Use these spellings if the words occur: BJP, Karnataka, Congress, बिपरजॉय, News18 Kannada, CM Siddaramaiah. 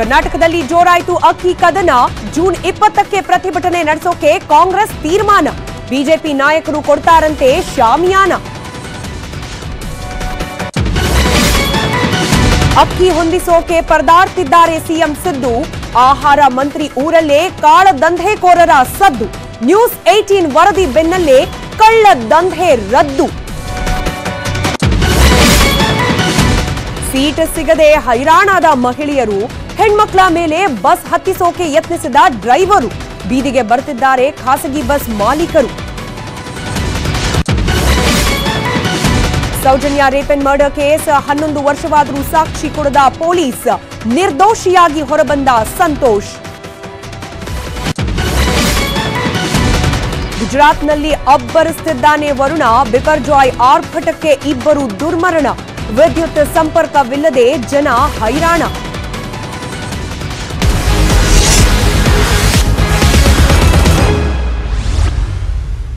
कर्नाटकदल्ली जोरायितु अक्की कदन जून 20 प्रतिभटने नडेसोके कांग्रेस तीर्मान बीजेपी नायकरु कोड्तारंते शामियान अक्की होंदिसोके पर्दाड्तिद्दारे सीएं सिद्धू आहार मंत्री ऊरल्ले काळ दंधेकोरर सद्दु न्यूज़ 18 वरदी बेन्नल्ले कळ्ळ दंधे रद्दु सीट सिगदे हैराणाद महिಳೆಯರು ಹೆಣ್ಣುಮಕ್ಕಳ ಮೇಲೆ ಬಸ್ ಹತ್ತಿಸೋಕೆ ಯತ್ನಿಸಿದ ಡ್ರೈವರ್ ಬೀದಿಗೆ ಬರ್ತಿದ್ದಾರೆ ಖಾಸಗಿ ಬಸ್ ಮಾಲೀಕರು ಸೌಜನ್ಯ ರೇಪನ್ ಮರ್ಡರ್ ಕೇಸ್ 11 ವರ್ಷವಾದರೂ ಸಾಕ್ಷಿ ಕೊಡದ ಪೊಲೀಸ್ ನಿರ್ದೋಷಿಯಾಗಿ ಹೊರಬಂದ ಸಂತೋಷ್ ಗುಜರಾತ್ನಲ್ಲಿ ಅಬ್ಬರಿಸುತ್ತಿದ್ದಾನೆ ವರುಣ ಬಿಪರ್ಜಾಯ್ ಆರ್ಭಟಕ್ಕೆ ಇಬ್ಬರು ದುರ್ಮರಣ विद्युत संपर्कविल्लदे जन हैराण।